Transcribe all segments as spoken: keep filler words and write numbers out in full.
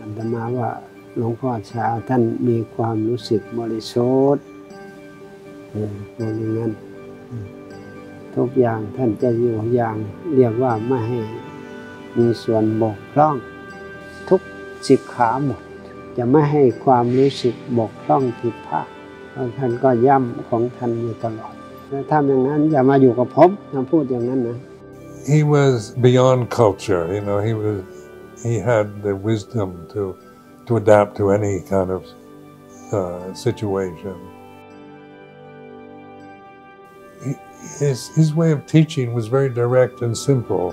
อาตมาว่าหลวงพ่อชาวท่านมีความรู้สึกบริสุทธิ์คนอย่างนั้นทุกอย่างท่านจะอยู่อย่างเรียกว่าไม่ให้มีส่วนบกพร่องทุกสิกขาบทจะไม่ให้ความรู้สึกบกพร่องผิดพลาดท่านก็ย่ำของท่านอยู่ตลอดถ้าอย่างนั้นอย่ามาอยู่กับผมท่านพูดอย่างนั้นนะ He was beyond culture, you know. He was, he had the wisdom to to adapt to any kind of uh, situation. He, his his way of teaching was very direct and simple.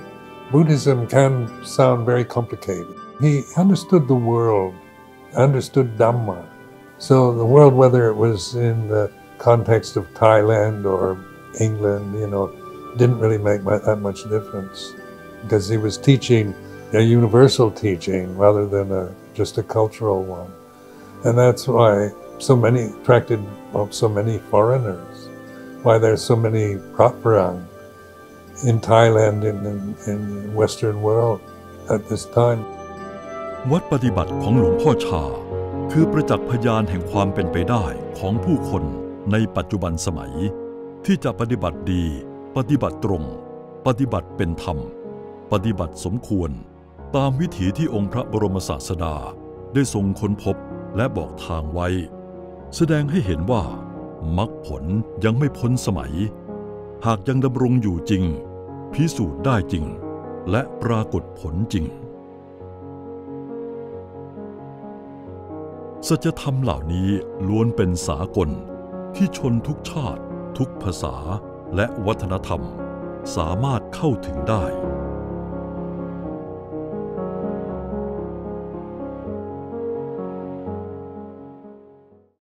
Buddhism can sound very complicated. He understood the world, understood Dhamma. So the world, whether it was in the context of Thailand or England, you know, didn't really make that much difference because he was teaching a universal teaching rather than a, just a cultural one. And that's why so many attracted well, so many foreigners, why there's so many Pratparang in Thailand and in, in, in Western world at this time. วัดปฏิบัติของหลวงพ่อชาคือประจักษ์พยานแห่งความเป็นไปได้ของผู้คนในปัจจุบันสมัยที่จะปฏิบัติดีปฏิบัติตรงปฏิบัติเป็นธรรมปฏิบัติสมควรตามวิถีที่องค์พระบรมศาสดาได้ทรงค้นพบและบอกทางไว้แสดงให้เห็นว่ามรรคผลยังไม่พ้นสมัยหากยังดำรงอยู่จริงพิสูจน์ได้จริงและปรากฏผลจริงสัจธรรมเหล่านี้ล้วนเป็นสากลที่ชนทุกชาติทุกภาษาและวัฒนธรรมสามารถเข้าถึงได้